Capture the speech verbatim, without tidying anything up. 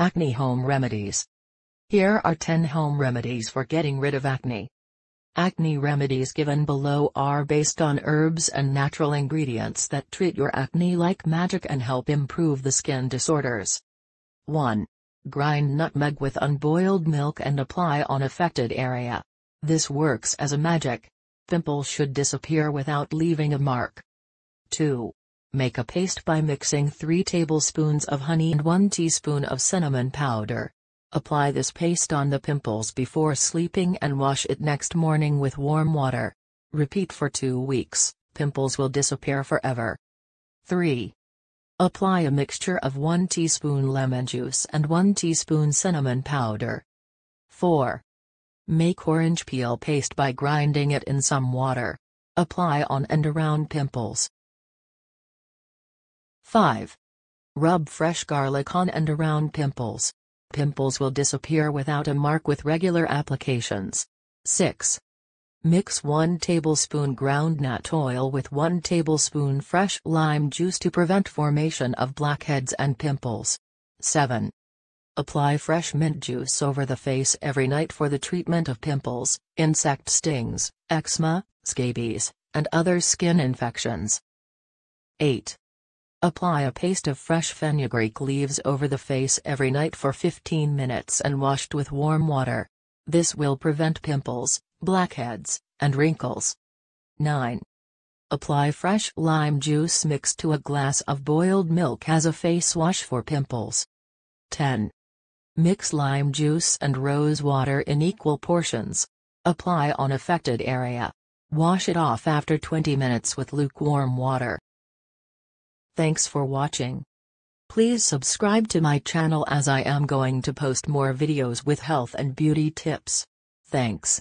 Acne Home Remedies. Here are ten home remedies for getting rid of acne. Acne remedies given below are based on herbs and natural ingredients that treat your acne like magic and help improve the skin disorders. one. Grind nutmeg with unboiled milk and apply on affected area. This works as a magic. Pimples should disappear without leaving a mark. two. Make a paste by mixing three tablespoons of honey and one teaspoon of cinnamon powder. Apply this paste on the pimples before sleeping and wash it next morning with warm water. Repeat for two weeks, pimples will disappear forever. three. Apply a mixture of one teaspoon lemon juice and one teaspoon cinnamon powder. four. Make orange peel paste by grinding it in some water. Apply on and around pimples. five. Rub fresh garlic on and around pimples. Pimples will disappear without a mark with regular applications. six. Mix one tablespoon groundnut oil with one tablespoon fresh lime juice to prevent formation of blackheads and pimples. seven. Apply fresh mint juice over the face every night for the treatment of pimples, insect stings, eczema, scabies, and other skin infections. eight. Apply a paste of fresh fenugreek leaves over the face every night for fifteen minutes and washed with warm water. This will prevent pimples, blackheads, and wrinkles. nine. Apply fresh lime juice mixed to a glass of boiled milk as a face wash for pimples. ten. Mix lime juice and rose water in equal portions. Apply on affected area. Wash it off after twenty minutes with lukewarm water. Thanks for watching. Please subscribe to my channel as I am going to post more videos with health and beauty tips. Thanks.